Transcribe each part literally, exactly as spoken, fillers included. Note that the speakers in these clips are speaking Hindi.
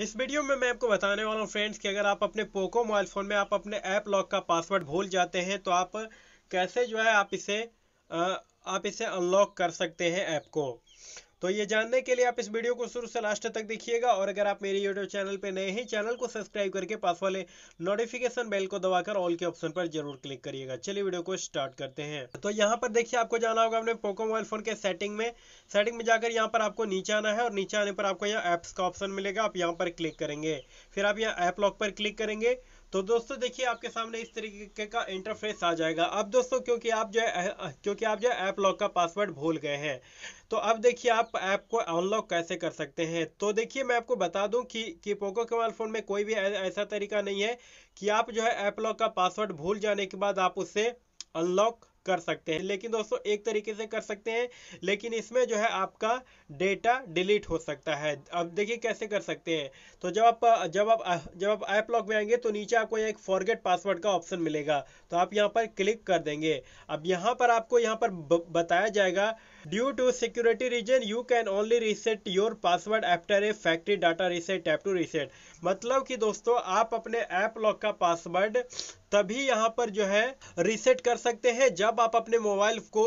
इस वीडियो में मैं आपको बताने वाला हूं फ्रेंड्स कि अगर आप अपने पोको मोबाइल फ़ोन में आप अपने ऐप लॉक का पासवर्ड भूल जाते हैं तो आप कैसे जो है आप इसे आप इसे अनलॉक कर सकते हैं ऐप को। तो ये जानने के लिए आप इस वीडियो को शुरू से लास्ट तक देखिएगा। और अगर आप मेरे यूट्यूब चैनल पे नए हैं, चैनल को सब्सक्राइब करके पास वाले नोटिफिकेशन बेल को दबाकर ऑल के ऑप्शन पर जरूर क्लिक करिएगा। चलिए वीडियो को स्टार्ट करते हैं। तो यहाँ पर देखिए, आपको जाना होगा अपने पोको मोबाइल फोन के सेटिंग में। सेटिंग में जाकर यहाँ पर आपको नीचे आना है और नीचे आने पर आपको यहाँ ऐप्स का ऑप्शन मिलेगा। आप यहाँ पर क्लिक करेंगे, फिर आप यहाँ ऐप लॉक पर क्लिक करेंगे। तो दोस्तों देखिए, आपके सामने इस तरीके का इंटरफेस आ जाएगा। अब दोस्तों क्योंकि आप जो है क्योंकि आप जो है ऐप लॉक का पासवर्ड भूल गए हैं, तो अब देखिए आप ऐप को अनलॉक कैसे कर सकते हैं। तो देखिए मैं आपको बता दूं कि कि पोको के मोबाइल फ़ोन में कोई भी ऐसा तरीका नहीं है कि आप जो है ऐप लॉक का पासवर्ड भूल जाने के बाद आप उससे अनलॉक कर सकते हैं। लेकिन दोस्तों एक तरीके से कर सकते हैं, लेकिन इसमें जो है आपका डेटा डिलीट हो सकता है। अब देखिए कैसे कर सकते हैं। तो जब आप जब आप जब आप ऐप लॉक में आएंगे तो नीचे आपको यहाँ एक फॉरगेट पासवर्ड का ऑप्शन मिलेगा, तो आप यहाँ पर क्लिक कर देंगे। अब यहाँ पर आपको यहाँ पर बताया जाएगा, due to security reason you can only reset your password after a factory data reset tap to reset. मतलब कि दोस्तों आप अपने ऐप लॉक का पासवर्ड तभी यहाँ पर जो है रीसेट कर सकते हैं जब आप अपने मोबाइल को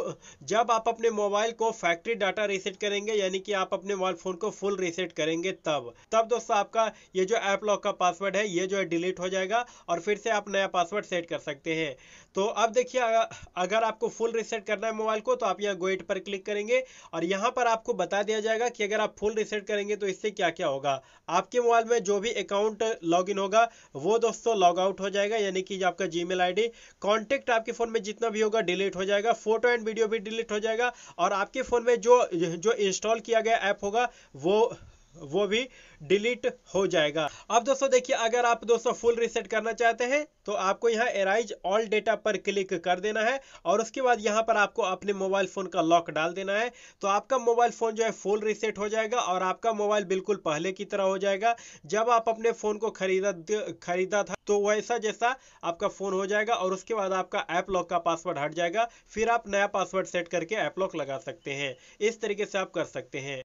जब आप अपने मोबाइल को फैक्ट्री डाटा रीसेट करेंगे, यानी कि आप अपने मोबाइल फ़ोन को फुल रीसेट करेंगे। तब तब दोस्तों आपका ये जो ऐप लॉक का पासवर्ड है ये जो है डिलीट हो जाएगा और फिर से आप नया पासवर्ड सेट कर सकते हैं। तो अब देखिए, अगर आपको फुल रीसेट करना है मोबाइल को तो आप यहाँ गोइट पर क्लिक करेंगे और यहाँ पर आपको बता दिया जाएगा कि अगर आप फुल रीसेट करेंगे तो इससे क्या क्या होगा। आपके मोबाइल में जो भी अकाउंट लॉगिन होगा वो दोस्तों लॉग आउट हो जाएगा, यानी कि आपका जीमेल आईडी, कांटेक्ट आपके फोन में जितना भी होगा डिलीट हो जाएगा, फोटो एंड वीडियो भी डिलीट हो जाएगा और आपके फोन में जो जो इंस्टॉल किया गया ऐप होगा वो वो भी डिलीट हो जाएगा। अब दोस्तों देखिए, अगर आप दोस्तों फुल रीसेट करना चाहते हैं तो आपको यहाँ एराइज ऑल डेटा पर क्लिक कर देना है और उसके बाद यहाँ पर आपको अपने मोबाइल फ़ोन का लॉक डाल देना है। तो आपका मोबाइल फ़ोन जो है फुल रीसेट हो जाएगा और आपका मोबाइल बिल्कुल पहले की तरह हो जाएगा। जब आप अपने फ़ोन को खरीदा खरीदा था तो वैसा जैसा आपका फ़ोन हो जाएगा और उसके बाद आपका ऐप लॉक का पासवर्ड हट जाएगा। फिर आप नया पासवर्ड सेट करके ऐप लॉक लगा सकते हैं। इस तरीके से आप कर सकते हैं।